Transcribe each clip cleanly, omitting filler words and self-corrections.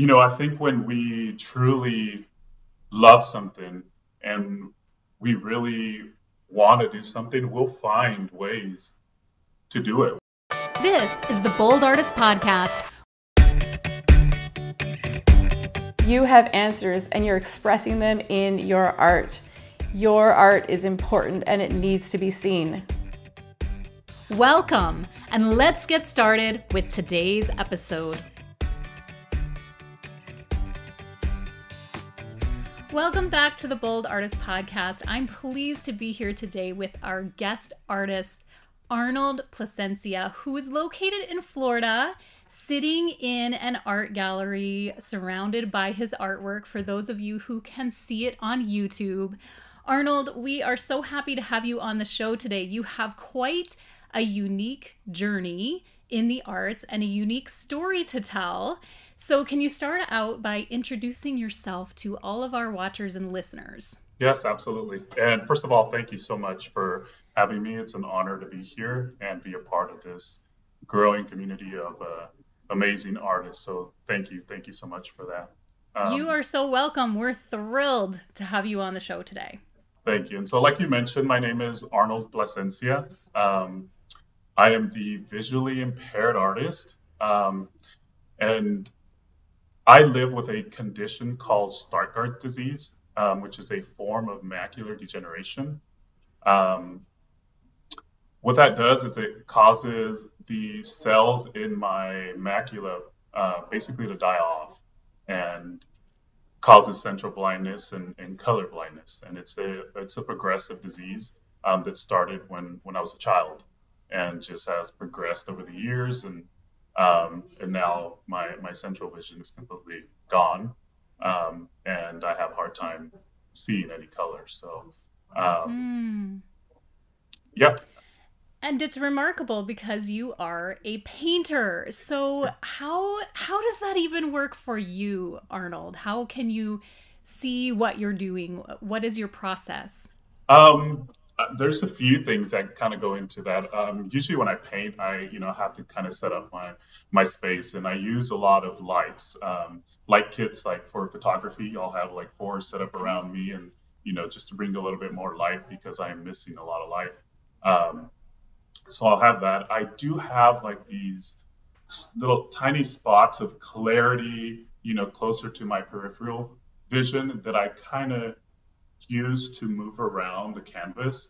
you know, I think when we truly love something and we really want to do something, we'll find ways to do it. This is the Bold Artist Podcast. You have answers and you're expressing them in your art. Your art is important and it needs to be seen. Welcome, and let's get started with today's episode. Welcome back to the Bold Artist Podcast. I'm pleased to be here today with our guest artist, Arnold Plasencia, who is located in Florida, sitting in an art gallery surrounded by his artwork for those of you who can see it on YouTube. Arnold, we are so happy to have you on the show today. You have quite a unique journey in the arts and a unique story to tell. So can you start out by introducing yourself to all of our watchers and listeners? Yes, absolutely. And first of all, thank you so much for having me. It's an honor to be here and be a part of this growing community of amazing artists. So thank you. Thank you so much for that. You are so welcome. We're thrilled to have you on the show today. Thank you. And so like you mentioned, my name is Arnold Plasencia. I am the visually impaired artist, and I live with a condition called Stargardt disease, which is a form of macular degeneration. What that does is it causes the cells in my macula basically to die off and causes central blindness and color blindness. And it's a progressive disease that started when I was a child and just has progressed over the years. And now my central vision is completely gone, and I have a hard time seeing any color. So, yeah. And it's remarkable because you are a painter. So how does that even work for you, Arnold? How can you see what you're doing? What is your process? There's a few things that kind of go into that. Usually when I paint, I have to kind of set up my space, and I use a lot of lights, light kits, like for photography. I'll have like 4 set up around me, and, you know, just to bring a little bit more light because I'm missing a lot of light. So I'll have that. I do have like these little tiny spots of clarity, you know, closer to my peripheral vision that I kind of use to move around the canvas.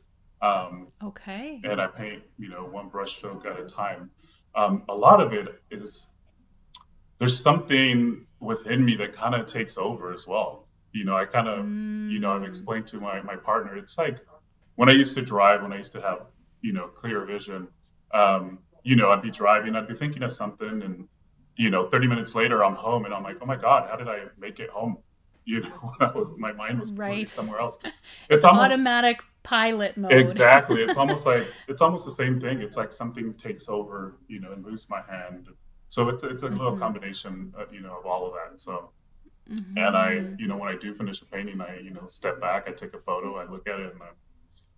Okay. And I paint, you know, one brush stroke at a time. A lot of it is, there's something within me that kind of takes over as well. You know, I kind of, you know, I've explained to my partner, it's like when I used to drive, when I used to have, you know, clear vision, you know, I'd be driving, I'd be thinking of something, and, you know, 30 minutes later I'm home and I'm like, oh my God, how did I make it home? You know, my mind was right somewhere else. It's almost automatic pilot mode. Exactly. It's almost like, it's almost the same thing. It's like something takes over, you know, and moves my hand. So it's a little combination, you know, of all of that. So, and I, you know, when I do finish a painting, I, you know, step back, I take a photo, I look at it, and I'm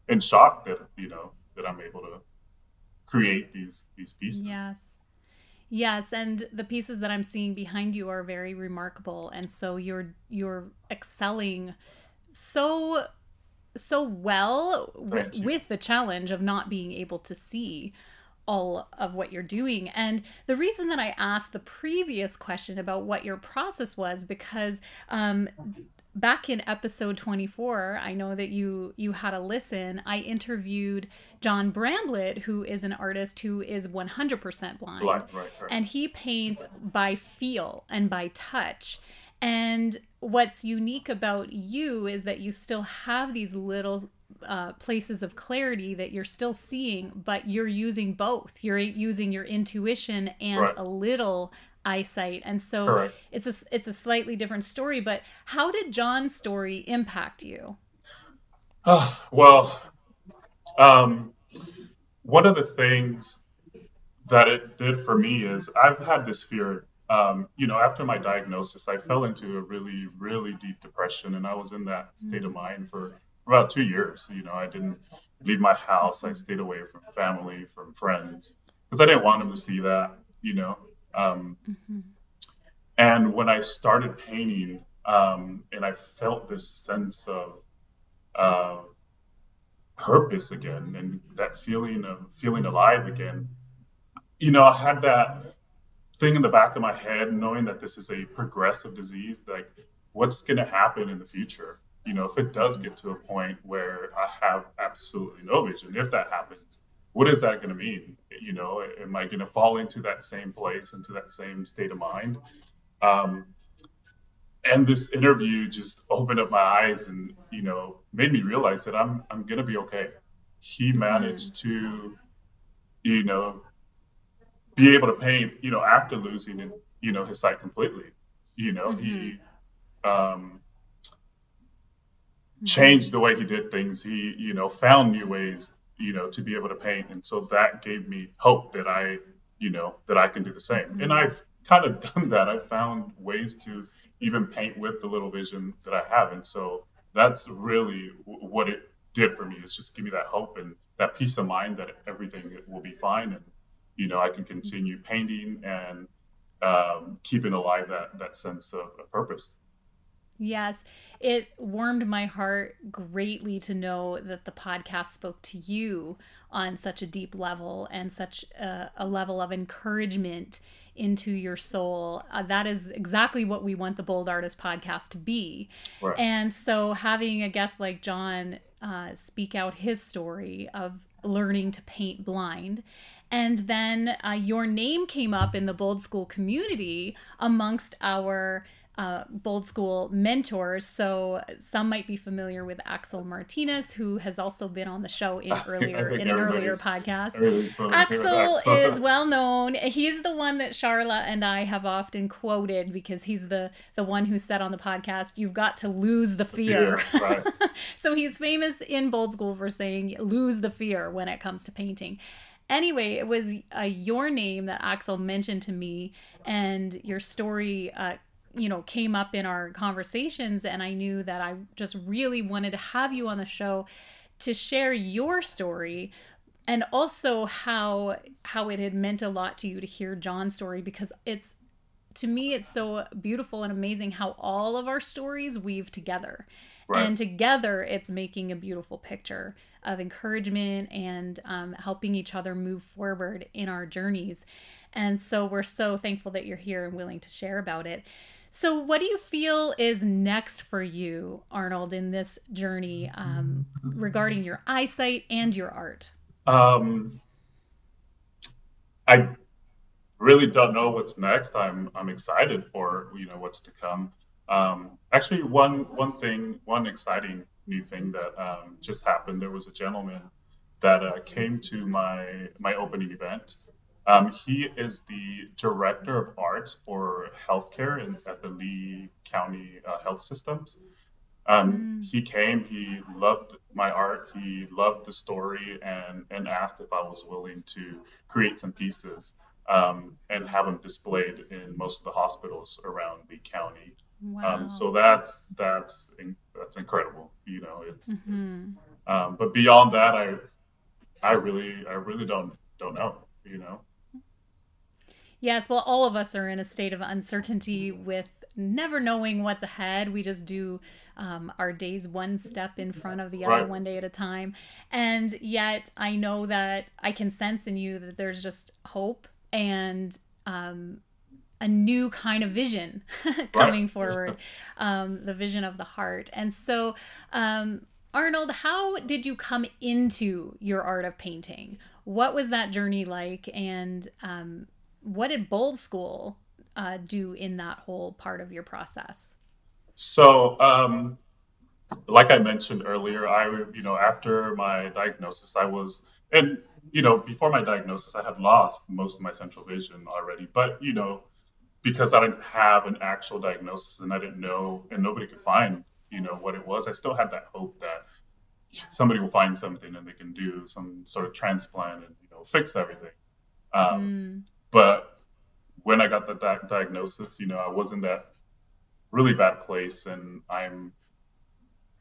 in shock that, you know, that I'm able to create these pieces. Yes. Yes, and the pieces that I'm seeing behind you are very remarkable, and so you're excelling so well with the challenge of not being able to see all of what you're doing. And the reason that I asked the previous question about what your process was, because back in episode 24, I know that you had a listen. I interviewed John Bramblett, who is an artist who is 100% blind. Right. And he paints by feel and by touch. And what's unique about you is that you still have these little places of clarity that you're still seeing, but you're using both. You're using your intuition and a little eyesight, and so it's a slightly different story. But how did John's story impact you? One of the things that it did for me is I've had this fear. You know, after my diagnosis, I fell into a really, really deep depression, and I was in that state of mind for about 2 years. You know, I didn't leave my house. I stayed away from family, from friends, because I didn't want them to see that. You know. And when I started painting, and I felt this sense of purpose again, and that feeling of feeling alive again, you know, I had that thing in the back of my head, knowing that this is a progressive disease, like what's going to happen in the future, you know, if it does get to a point where I have absolutely no vision, if that happens, what is that going to mean? You know, am I going to fall into that same place, into that same state of mind? And this interview just opened up my eyes and, you know, made me realize that I'm going to be okay. He managed to, you know, be able to paint, you know, after losing, you know, his sight completely. You know, he changed the way he did things. He, you know, found new ways, you know, to be able to paint. And so that gave me hope that I, you know, that I can do the same. And I've kind of done that. I found ways to even paint with the little vision that I have. And so that's really what it did for me, is just give me that hope and that peace of mind that everything will be fine. And, you know, I can continue painting and keeping alive that sense of purpose. Yes, it warmed my heart greatly to know that the podcast spoke to you on such a deep level and such a level of encouragement into your soul. That is exactly what we want the Bold Artist podcast to be. Right. And so having a guest like John speak out his story of learning to paint blind. And then your name came up in the Bold School community amongst our Bold School mentors. So some might be familiar with Axel Martinez, who has also been on the show in an earlier podcast. Axel is well known. He's the one that Charla and I have often quoted, because he's the one who said on the podcast, "You've got to lose the fear." Right. So he's famous in Bold School for saying lose the fear when it comes to painting. Anyway, it was your name that Axel mentioned to me, and your story you know, came up in our conversations, and I knew that I just really wanted to have you on the show to share your story, and also how it had meant a lot to you to hear John's story, because it's, to me, it's so beautiful and amazing how all of our stories weave together. Right. And together it's making a beautiful picture of encouragement and helping each other move forward in our journeys. And so we're so thankful that you're here and willing to share about it. So what do you feel is next for you, Arnold, in this journey regarding your eyesight and your art? I really don't know what's next. I'm excited for, you know, what's to come. Actually, one exciting new thing that just happened. There was a gentleman that came to my opening event. He is the director of art for healthcare at the Lee County Health Systems. He came, he loved my art, he loved the story, and asked if I was willing to create some pieces and have them displayed in most of the hospitals around Lee County. Wow. So that's incredible. You know, it's but beyond that, I really don't know, you know. Yes, well, all of us are in a state of uncertainty with never knowing what's ahead. We just do our days one step in front of the other, one day at a time. And yet I know that I can sense in you that there's just hope and a new kind of vision coming forward, the vision of the heart. And so, Arnold, how did you come into your art of painting? What was that journey like? And what did Bold School do in that whole part of your process? So, like I mentioned earlier, after my diagnosis, before my diagnosis, I had lost most of my central vision already, but, you know, because I didn't have an actual diagnosis and I didn't know, and nobody could find, you know, what it was. I still had that hope that somebody will find something and they can do some sort of transplant and, you know, fix everything. But when I got the diagnosis, you know, I was in that really bad place, and I'm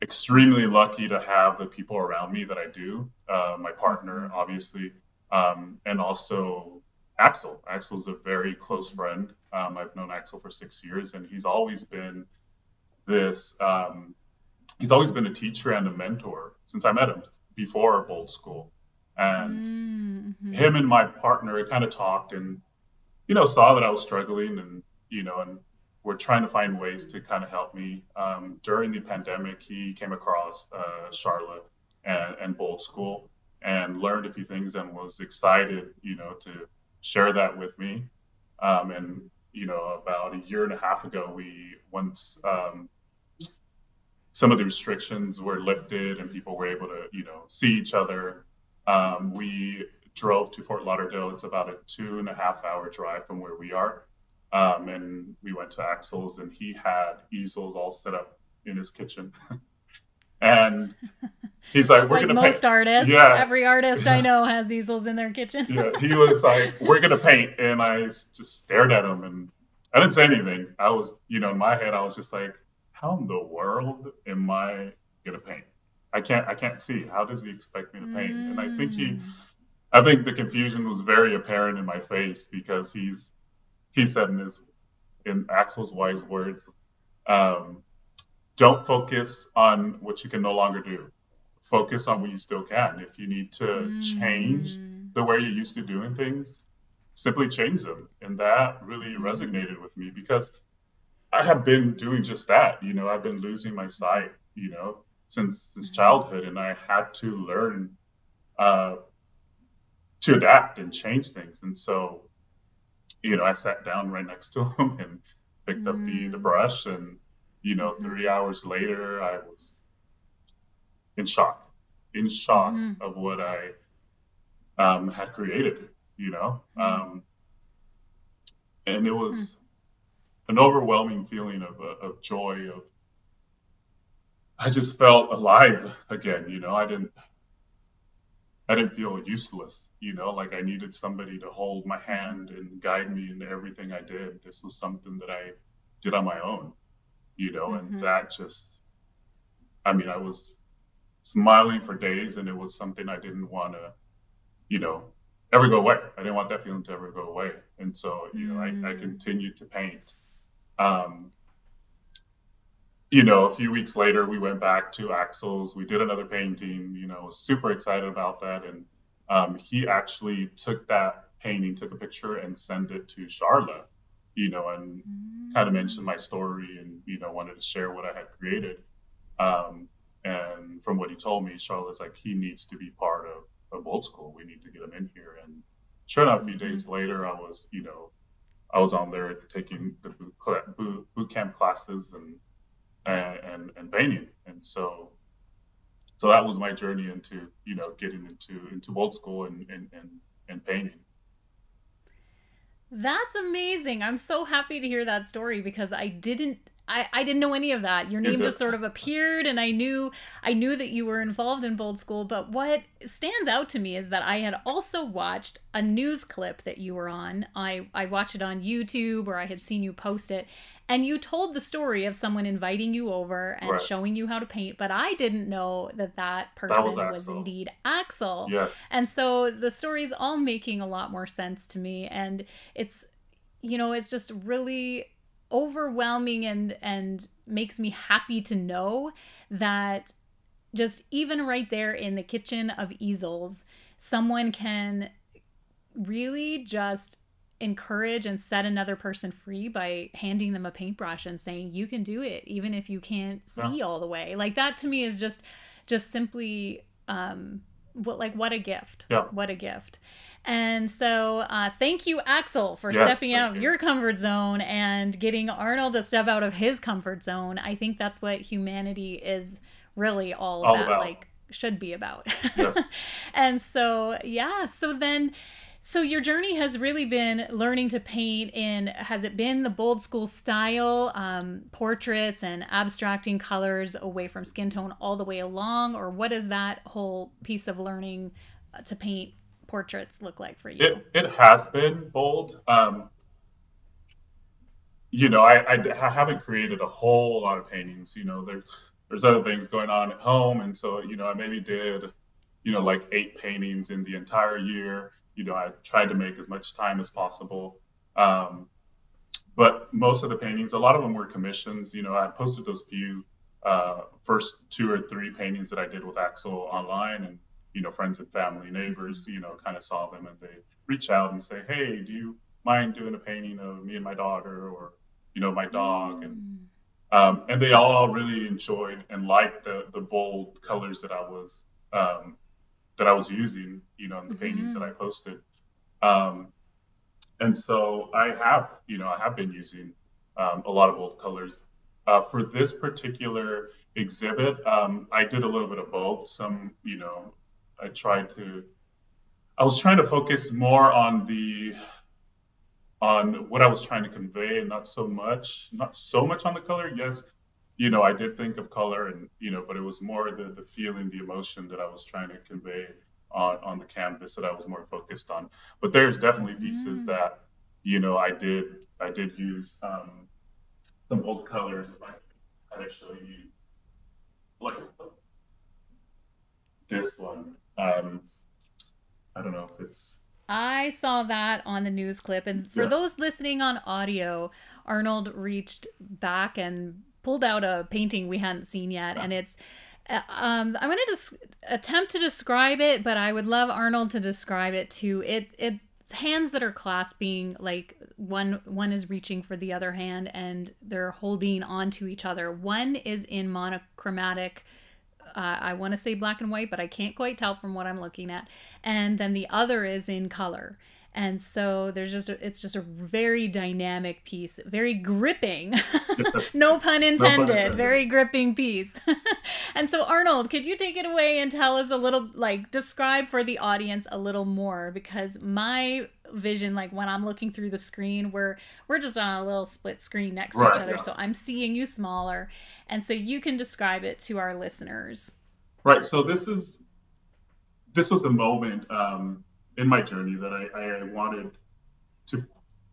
extremely lucky to have the people around me that I do, my partner, obviously, and also Axel. Axel's a very close friend. I've known Axel for 6 years, and he's always been this, he's always been a teacher and a mentor since I met him before Bold School. And him and my partner kind of talked and, you know, saw that I was struggling and, you know, and we're trying to find ways to kind of help me. During the pandemic, he came across Charla and Bold School and learned a few things and was excited, you know, to share that with me. And, you know, about 1.5 years ago, we once some of the restrictions were lifted and people were able to, you know, see each other. We drove to Fort Lauderdale. It's about a 2.5-hour drive from where we are. And we went to Axel's and he had easels all set up in his kitchen. And he's like, we're like going to paint. Most artists, yeah. Every artist I know has easels in their kitchen. Yeah, he was like, we're going to paint. And I just stared at him and I didn't say anything. I was, you know, in my head, I was just like, how in the world am I going to paint? I can't see. How does he expect me to paint? And I think the confusion was very apparent in my face because he said in Axel's wise words, don't focus on what you can no longer do. Focus on what you still can. If you need to change the way you're used to doing things, simply change them. And that really resonated with me because I have been doing just that. You know, I've been losing my sight, you know, since childhood, and I had to learn to adapt and change things. And so, you know, I sat down right next to him and picked up the brush, and, you know, 3 hours later, I was in shock of what I had created, you know. And it was an overwhelming feeling of joy, of I just felt alive again, you know. I didn't feel useless, you know, like I needed somebody to hold my hand and guide me in everything I did. This was something that I did on my own, you know, and that just, I mean, I was smiling for days, and it was something I didn't want to, you know, ever go away. I didn't want that feeling to ever go away. And so, you know, I continued to paint. You know, a few weeks later, we went back to Axel's. We did another painting, you know, was super excited about that. And he actually took that painting, took a picture and sent it to Charla, you know, and kind of mentioned my story and, you know, wanted to share what I had created. And from what he told me, Charla's like, he needs to be part of Bold School. We need to get him in here. And sure enough, a few days later, I was on there taking the boot camp classes and painting. And so that was my journey into, you know, getting into Bold School and painting. That's amazing. I'm so happy to hear that story because I didn't know any of that. Your name just sort of appeared, and I knew that you were involved in Bold School. But what stands out to me is that I had also watched a news clip that you were on. I watched it on YouTube, or I had seen you post it. And you told the story of someone inviting you over and showing you how to paint, but I didn't know that person was indeed Axel. Yes. And so the story's all making a lot more sense to me. And it's, you know, it's just really overwhelming and makes me happy to know that just even right there in the kitchen of easels, someone can really just encourage and set another person free by handing them a paintbrush and saying, you can do it, even if you can't see all the way. Like, that to me is just simply what a gift. Yeah. What a gift. And so thank you, Axel, for stepping out of your comfort zone and getting Arnold to step out of his comfort zone. I think that's what humanity is really all about. Like, should be about. Yes. And so, yeah. So your journey has really been learning to paint in, has it been the Bold School style, portraits and abstracting colors away from skin tone all the way along? Or what does that whole piece of learning to paint portraits look like for you? It has been bold. You know, I haven't created a whole lot of paintings. You know, there's other things going on at home. And so, you know, I maybe did, you know, like 8 paintings in the entire year. you know, I tried to make as much time as possible. But most of the paintings, a lot of them were commissions. You know, I posted those few first 2 or 3 paintings that I did with Axel online, and, you know, friends and family, neighbors, you know, kind of saw them and they reach out and say, hey, do you mind doing a painting of me and my daughter, or, you know, my dog? And they all really enjoyed and liked the bold colors that I was using, you know, in the paintings that I posted. And so I have been using a lot of bold colors. For this particular exhibit, I did a little bit of both. Some, you know, I was trying to focus more on what I was trying to convey, and not so much on the color. Yes, you know, I did think of color, and, you know, but it was more the feeling, the emotion that I was trying to convey on the canvas that I was more focused on. But there's definitely pieces that, you know, I did use some bold colors. If I could show you, like this one. I don't know if it's. I saw that on the news clip, and for those listening on audio, Arnold reached back and pulled out a painting we hadn't seen yet, and it's. I'm going to attempt to describe it, but I would love Arnold to describe it too. It's hands that are clasping, like one is reaching for the other hand, and they're holding on to each other. One is in monochromatic. I want to say black and white, but I can't quite tell from what I'm looking at. And then the other is in color. And so there's just, it's just a very dynamic piece, very gripping, no pun intended, very gripping piece. And so Arnold, could you take it away and tell us a little, like describe for the audience a little more, because my vision, like when I'm looking through the screen, we're just on a little split screen next to each other. So I'm seeing you smaller. And so you can describe it to our listeners. Right. So this was a moment, in my journey that I wanted to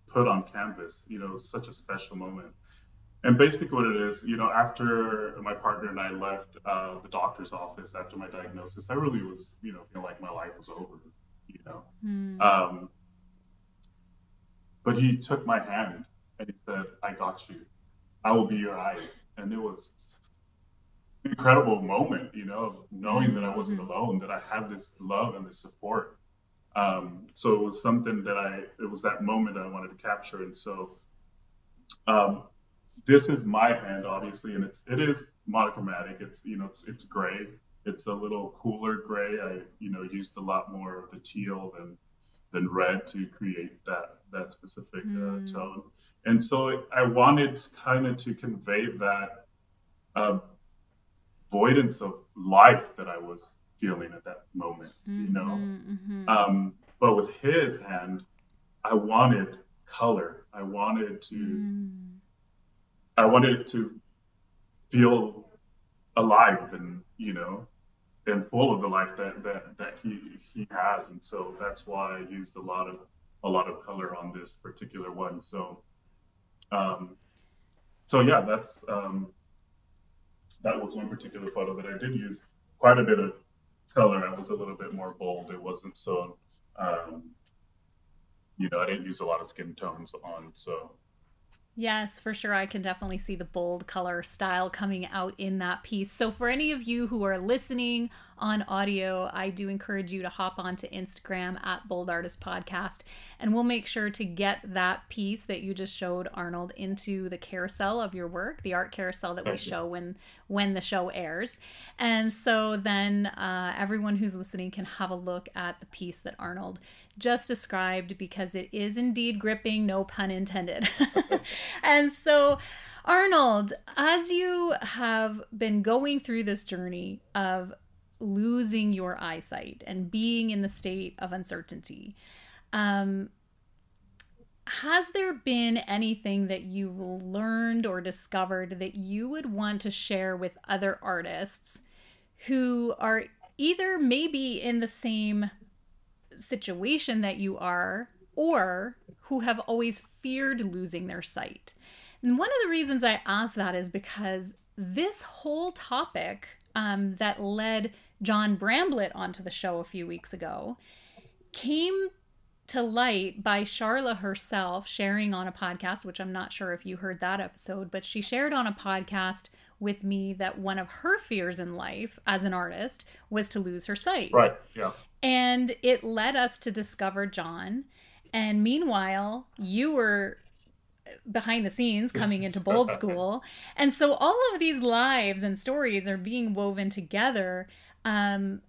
put on canvas, you know, such a special moment. And basically what it is, you know, after my partner and I left the doctor's office after my diagnosis, I really was, you know, feeling like my life was over, you know. But he took my hand and he said, I got you. I will be your eyes. And it was an incredible moment, you know, knowing that I wasn't alone, that I had this love and this support. So it was something that it was that moment that I wanted to capture. And so, this is my hand, obviously, and it is monochromatic. It's, you know, it's gray. It's a little cooler gray. I, you know, used a lot more of the teal than red to create that specific tone. And so I wanted kind of to convey that, avoidance of life that I was feeling at that moment, you know. But with his hand, I wanted color. I wanted to feel alive and, you know, and full of the life that he has. And so that's why I used a lot of color on this particular one. So yeah, that's that was one particular photo that I did use quite a bit of color. I was a little bit more bold. It wasn't so, you know, I didn't use a lot of skin tones on, so. Yes, for sure. I can definitely see the bold color style coming out in that piece. So for any of you who are listening on audio, I do encourage you to hop onto Instagram at Bold Artist Podcast, and we'll make sure to get that piece that you just showed, Arnold, into the carousel of your work, the art carousel that we show when the show airs. And so then everyone who's listening can have a look at the piece that Arnold just described, because it is indeed gripping, no pun intended. And so, Arnold, as you have been going through this journey of losing your eyesight and being in the state of uncertainty, has there been anything that you've learned or discovered that you would want to share with other artists who are either maybe in the same situation that you are, or who have always feared losing their sight? And one of the reasons I ask that is because this whole topic that led John Bramblett onto the show a few weeks ago came to light by Charla herself sharing on a podcast, which I'm not sure if you heard that episode, but she shared on a podcast with me that one of her fears in life as an artist was to lose her sight. Right. Yeah. And it led us to discover John. And meanwhile, you were behind the scenes coming into Bold School. And so all of these lives and stories are being woven together. And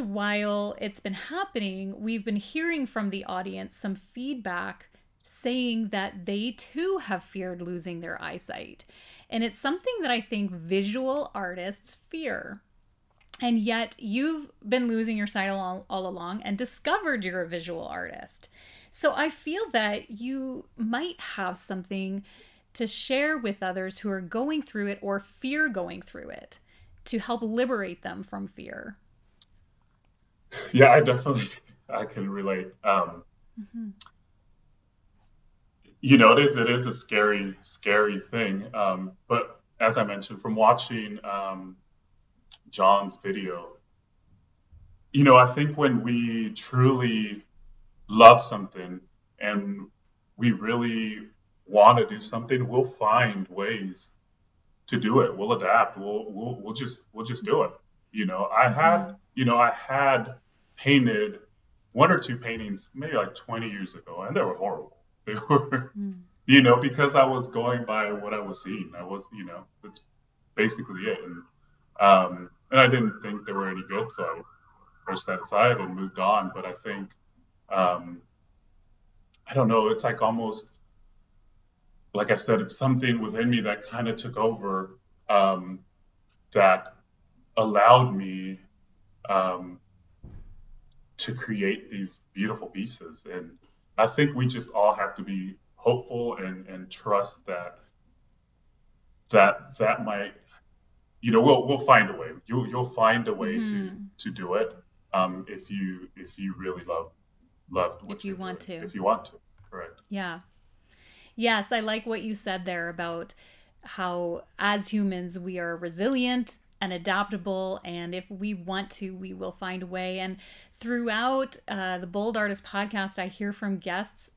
while it's been happening, we've been hearing from the audience some feedback saying that they too have feared losing their eyesight. And it's something that I think visual artists fear. And yet you've been losing your sight all along and discovered you're a visual artist. So I feel that you might have something to share with others who are going through it or fear going through it to help liberate them from fear. Yeah, I can relate. You know, it is a scary, scary thing. But as I mentioned, from watching John's video, you know, I think when we truly love something and we really want to do something, we'll find ways to do it. We'll adapt. We'll just do it. You know, I had painted one or two paintings maybe like 20 years ago, and they were horrible. They were, you know, because I was going by what I was seeing. I was, you know, that's basically it. And I didn't think they were any good, so I pushed that aside and moved on. But I think, I don't know, it's like almost, like I said, it's something within me that kind of took over, that allowed me to create these beautiful pieces. And I think we just all have to be hopeful and trust that might, you know, we'll find a way. You'll find a way to do it if you really love what you want to. If you want to, correct? Yeah. Yes, I like what you said there about how as humans we are resilient and adaptable, and if we want to, we will find a way. And throughout the Bold Artist podcast, I hear from guests,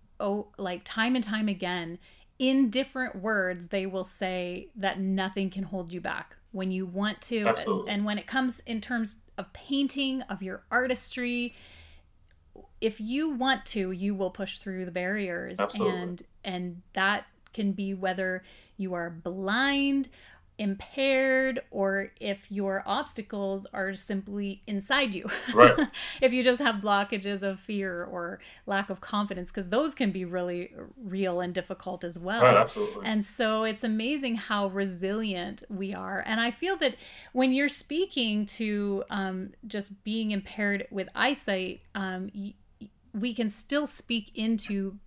like time and time again, in different words, they will say that nothing can hold you back when you want to. Absolutely. And when it comes in terms of painting, of your artistry, if you want to, you will push through the barriers. Absolutely. And that can be whether you are blind, impaired, or if your obstacles are simply inside you. Right. If you just have blockages of fear or lack of confidence, because those can be really real and difficult as well. Right, absolutely. And so it's amazing how resilient we are. And I feel that when you're speaking to just being impaired with eyesight, we can still speak into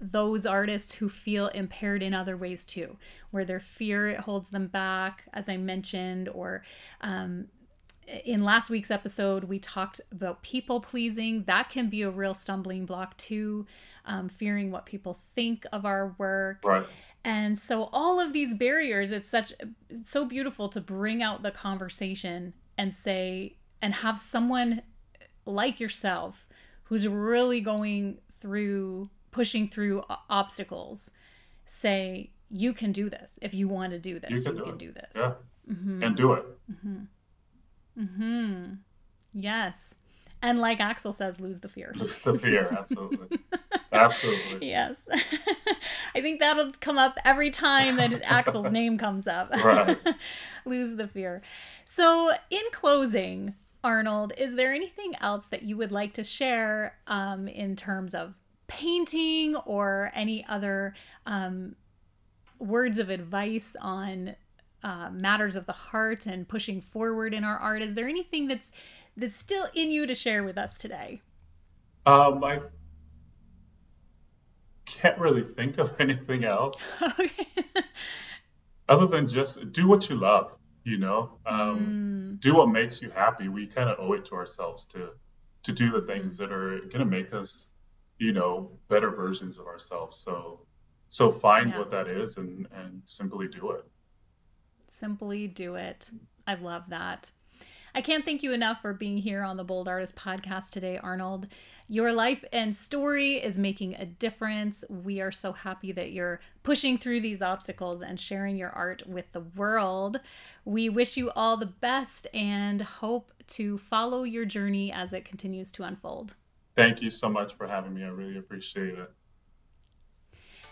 those artists who feel impaired in other ways too, where their fear holds them back, as I mentioned, or in last week's episode, we talked about people pleasing. That can be a real stumbling block too, fearing what people think of our work. Right. And so all of these barriers, it's so beautiful to bring out the conversation and say, and have someone like yourself who's really going through pushing through obstacles, say, you can do this. If you want to do this, you can do this. Yeah. Mm-hmm. And do it. Mm-hmm. Mm-hmm. Yes. And like Axel says, lose the fear. Lose the fear, absolutely. Absolutely. Yes. I think that'll come up every time that Axel's name comes up. Right. Lose the fear. So in closing, Arnold, is there anything else that you would like to share in terms of painting or any other words of advice on matters of the heart and pushing forward in our art? Is there anything that's still in you to share with us today? I can't really think of anything else. Okay. Other than just do what you love, you know, do what makes you happy. We kind of owe it to ourselves to do the things that are going to make us, you know, better versions of ourselves. So find what that is and simply do it. Simply do it. I love that. I I can't thank you enough for being here on the Bold Artist Podcast today, Arnold. Your life and story is making a difference. We are so happy that you're pushing through these obstacles and sharing your art with the world. We wish you all the best and hope to follow your journey as it continues to unfold. Thank you so much for having me. I really appreciate it.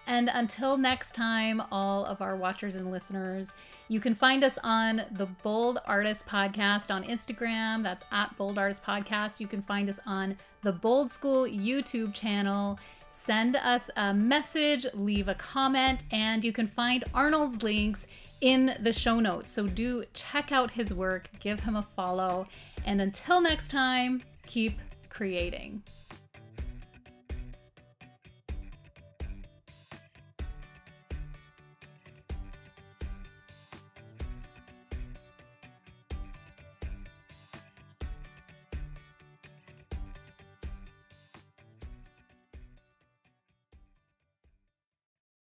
And until next time, all of our watchers and listeners, you can find us on the Bold Artist Podcast on Instagram. That's at Bold Artist Podcast. You can find us on the Bold School YouTube channel. Send us a message, leave a comment, and you can find Arnold's links in the show notes. So do check out his work, give him a follow, and until next time, keep creating.